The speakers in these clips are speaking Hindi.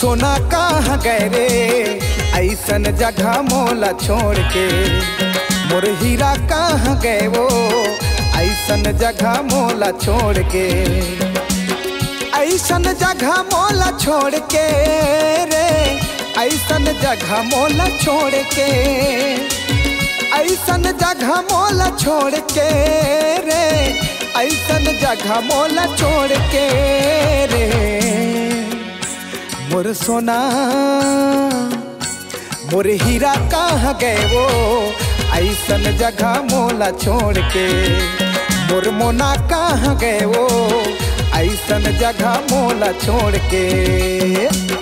सोना कहाँ गए रे ऐसन जगह मोला छोड़ के, मोर हीरा कहाँ गए वो ऐसन जगह मोला छोड़ के, ऐसन जगह मोला छोड़ के रे, ऐसन जगह मोला छोड़ के, ऐसन जगह मोला छोड़ के रे, ऐसन जगह मोला छोड़ के रे, मोर सोना मोर हीरा कहाँ गए वो ऐसन जगह मोला छोड़ के, मोर मोना कहाँ गए वो ऐसन जगह मोला छोड़ के।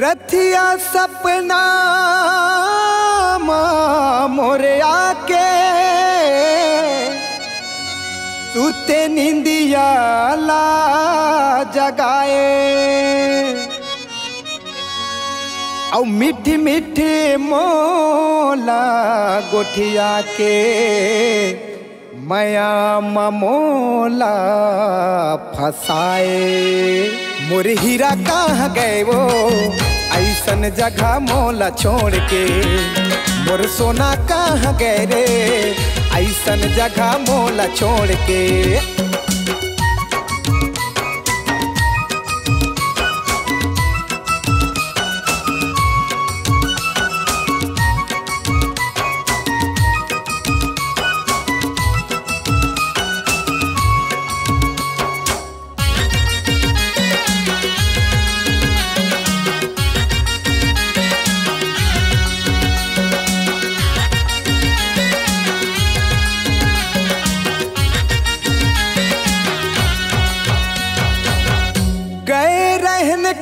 रथिया सपना मोरे आके सुते निंदिया ला जगाए, और मीठी मीठी मोला गोठिया के माया मोला फसाए, मोर हीरा कहाँ गए वो ऐसन जगह मोला छोड़ के, मोर सोना कहाँ गए रे ऐसन जगह मोला छोड़ के।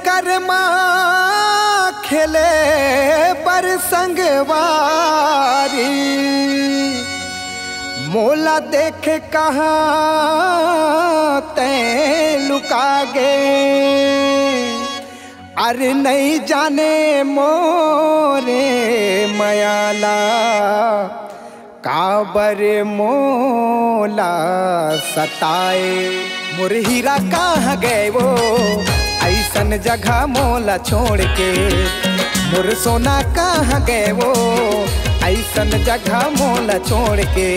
करमा खेले पर संगवारी मोला देख कहाँ ते लुका गए, अरे नहीं जाने मोरे मयाला काबर मोला सताए, मोर हीरा कहाँ गए वो ऐसन जगह मोला छोड़ के, मोर सोना कहाँ गए वो ऐसन जगह मोला छोड़ के,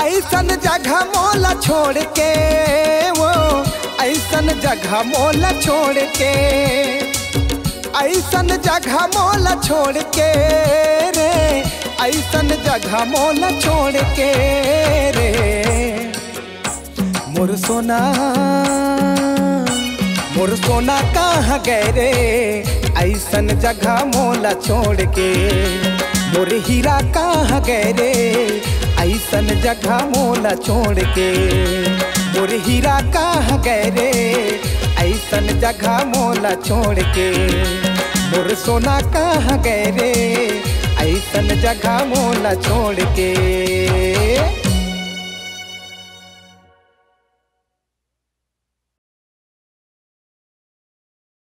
ऐसन जगह मोला छोड़ के वो ऐसन जगह मोला छोड़ के, ऐसन जगह मोला छोड़ के रे, ऐसन जगह मोला छोड़ के रे, मोर सोना मोर सोना कहाँ गए रे ऐसन जगह मोला छोड़ के, मोर हीरा कहाँ गए रे ऐसन जगह मोला छोड़ के, मोर हीरा कहाँ गए रे ऐसन जगह मोला छोड़ के, मोर सोना कहाँ गए रे ऐसन जगह मोला छोड़ के।